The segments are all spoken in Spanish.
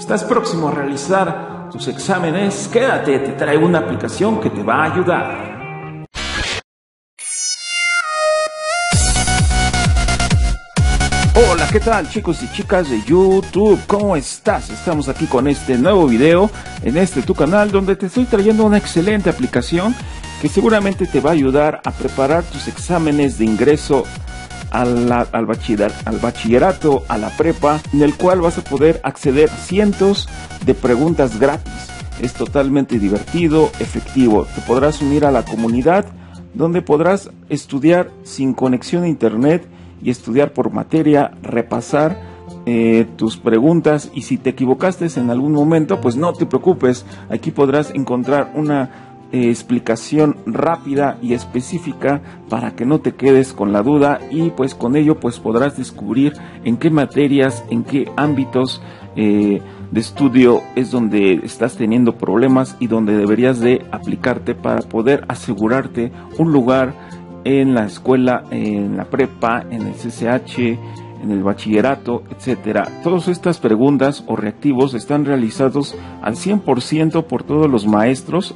Estás próximo a realizar tus exámenes. Quédate, te traigo una aplicación que te va a ayudar. Hola, ¿qué tal chicos y chicas de YouTube? ¿Cómo estás? Estamos aquí con este nuevo video en este tu canal, donde te estoy trayendo una excelente aplicación que seguramente te va a ayudar a preparar tus exámenes de ingreso al bachillerato, a la prepa, en el cual vas a poder acceder a cientos de preguntas gratis. Es totalmente divertido, efectivo. Te podrás unir a la comunidad donde podrás estudiar sin conexión a internet y estudiar por materia, repasar tus preguntas, y si te equivocaste en algún momento, pues no te preocupes, aquí podrás encontrar una explicación rápida y específica para que no te quedes con la duda, y pues con ello pues podrás descubrir en qué materias, en qué ámbitos de estudio es donde estás teniendo problemas y donde deberías de aplicarte para poder asegurarte un lugar en la escuela, en la prepa, en el CCH, en el bachillerato, etcétera. Todas estas preguntas o reactivos están realizados al 100% por todos los maestros.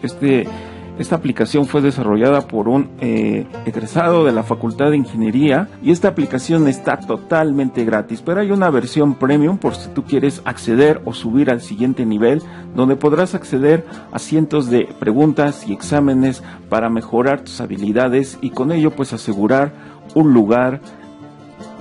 Esta aplicación fue desarrollada por un egresado de la Facultad de Ingeniería, y esta aplicación está totalmente gratis, pero hay una versión premium por si tú quieres acceder o subir al siguiente nivel, donde podrás acceder a cientos de preguntas y exámenes para mejorar tus habilidades y con ello pues asegurar un lugar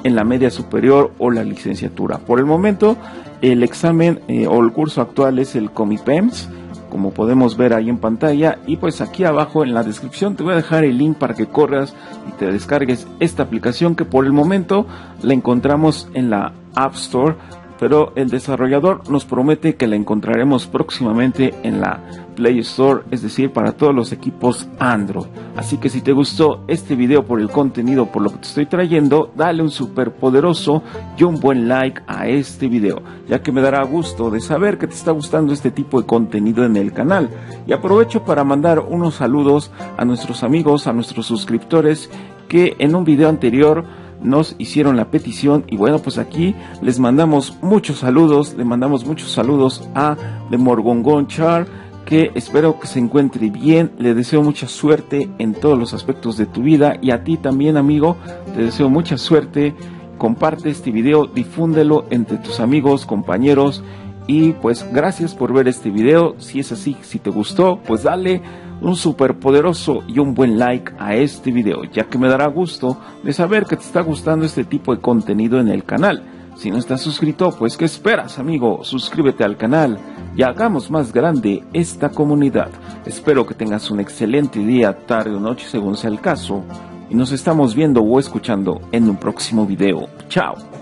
en la media superior o la licenciatura. Por el momento el examen o el curso actual es el COMIPEMS, como podemos ver ahí en pantalla, y pues aquí abajo en la descripción te voy a dejar el link para que corras y te descargues esta aplicación, que por el momento la encontramos en la App Store, pero el desarrollador nos promete que la encontraremos próximamente en la Play Store, es decir, para todos los equipos Android. Así que si te gustó este video por el contenido, por lo que te estoy trayendo, dale un súper poderoso y un buen like a este video, ya que me dará gusto de saber que te está gustando este tipo de contenido en el canal. Y aprovecho para mandar unos saludos a nuestros amigos, a nuestros suscriptores, que en un video anterior nos hicieron la petición, y bueno, pues aquí les mandamos muchos saludos. Le mandamos muchos saludos a The Morgongon Char, que espero que se encuentre bien. Le deseo mucha suerte en todos los aspectos de tu vida, y a ti también, amigo, te deseo mucha suerte. Comparte este video, difúndelo entre tus amigos, compañeros, y pues gracias por ver este video. Si es así, si te gustó, pues dale un súper poderoso y un buen like a este video, ya que me dará gusto de saber que te está gustando este tipo de contenido en el canal. Si no estás suscrito, pues ¿qué esperas, amigo? Suscríbete al canal y hagamos más grande esta comunidad. Espero que tengas un excelente día, tarde o noche, según sea el caso, y nos estamos viendo o escuchando en un próximo video. Chao.